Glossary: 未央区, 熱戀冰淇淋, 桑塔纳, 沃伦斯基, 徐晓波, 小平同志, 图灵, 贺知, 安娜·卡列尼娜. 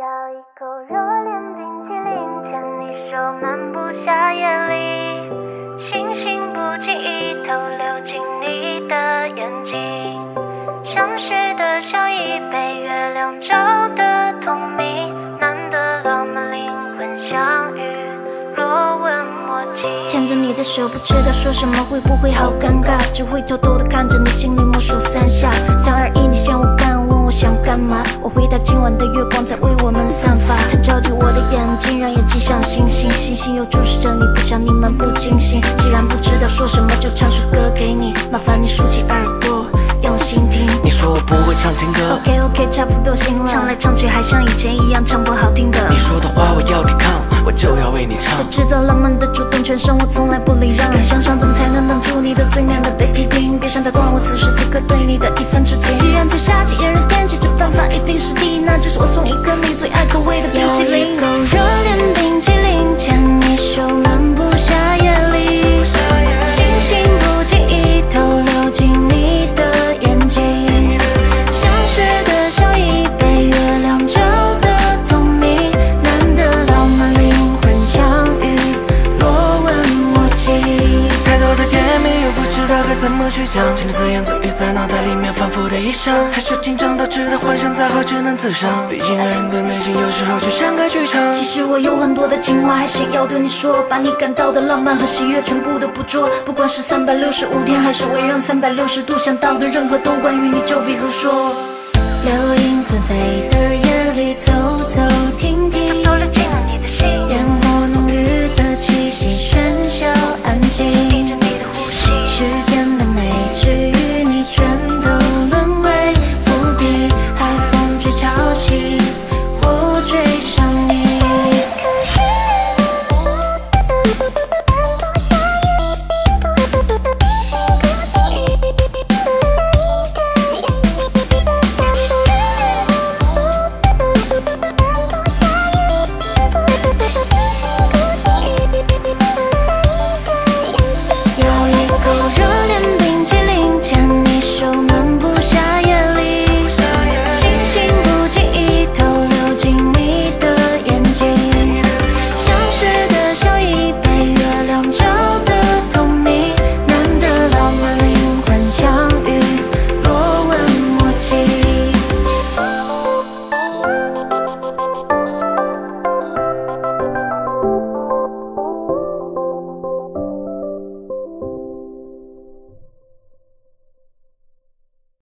咬一口热恋冰淇淋，牵你手漫步夏夜里，星星不经意偷流进你的眼睛，相识的笑意被月亮照得通明，难得浪漫灵魂相遇，若问莫及。牵着你的手不知道说什么，会不会好尴尬，只会偷偷的看着你，心里默数三下，3、2、1，你先我干，问我想干嘛，我回答今晚的月光在为我们散发，它照着我的眼睛，让眼睛像星星，星星又注视着你，不想你们不惊醒，既然不知道说什么，就唱首歌给你，麻烦你竖起耳朵用心听。你说我不会唱情歌 OK 差不多行了，唱来唱去还像以前一样，唱不好听的你说的话我要抵抗，我就要为你唱，才知道浪漫的主动权生活从来不礼让，敢向上怎才能挡住你的罪，难道得批评，别想打断我此时此刻对你的一番痴情，既然在夏季炎热天气，这办法一定是第一，那就是我送一个你最爱口味的冰淇淋，有一口热恋冰淇淋，牵你手漫步夏夜里，星星不经意偷流进你的眼睛，相识的笑意被月亮照得通明，难得浪漫灵魂相遇，若问莫及。太多的甜蜜又不知道该怎么去想，甚至自言自语在脑袋里面反复的一生，还是紧张到值得幻想，再好只能自伤，毕竟爱人的内心有时候就像个剧场。其实我有很多的情话还想要对你说，把你感到的浪漫和喜悦全部都捕捉，不管是365天还是围绕360度，想到的任何都关于你，就比如说流萤纷飞的